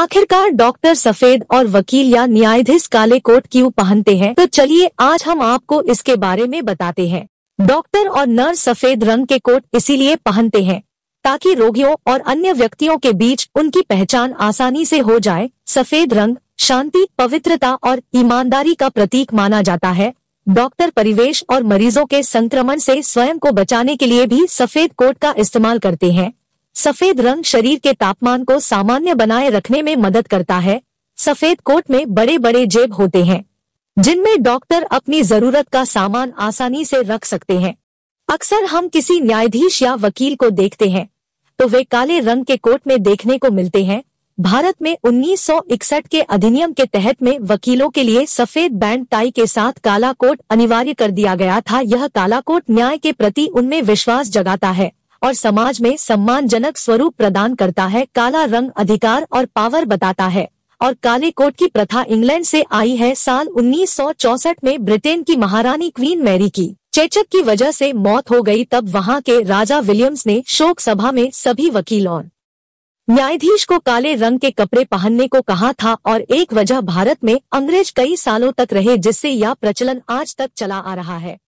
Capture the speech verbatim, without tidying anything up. आखिरकार डॉक्टर सफेद और वकील या न्यायाधीश काले कोट क्यों पहनते हैं, तो चलिए आज हम आपको इसके बारे में बताते हैं। डॉक्टर और नर्स सफेद रंग के कोट इसीलिए पहनते हैं ताकि रोगियों और अन्य व्यक्तियों के बीच उनकी पहचान आसानी से हो जाए। सफेद रंग शांति, पवित्रता और ईमानदारी का प्रतीक माना जाता है। डॉक्टर परिवेश और मरीजों के संक्रमण से स्वयं को बचाने के लिए भी सफेद कोट का इस्तेमाल करते हैं। सफेद रंग शरीर के तापमान को सामान्य बनाए रखने में मदद करता है। सफेद कोट में बड़े बड़े जेब होते हैं जिनमें डॉक्टर अपनी जरूरत का सामान आसानी से रख सकते हैं। अक्सर हम किसी न्यायाधीश या वकील को देखते हैं तो वे काले रंग के कोट में देखने को मिलते हैं। भारत में उन्नीस सौ इकसठ के अधिनियम के तहत में वकीलों के लिए सफेद बैंड टाई के साथ काला कोट अनिवार्य कर दिया गया था। यह काला कोट न्याय के प्रति उनमें विश्वास जगाता है और समाज में सम्मानजनक स्वरूप प्रदान करता है। काला रंग अधिकार और पावर बताता है और काले कोट की प्रथा इंग्लैंड से आई है। साल उन्नीस सौ चौसठ में ब्रिटेन की महारानी क्वीन मैरी की चेचक की वजह से मौत हो गई, तब वहां के राजा विलियम्स ने शोक सभा में सभी वकीलों न्यायाधीश को काले रंग के कपड़े पहनने को कहा था और एक वजह भारत में अंग्रेज कई सालों तक रहे, जिससे यह प्रचलन आज तक चला आ रहा है।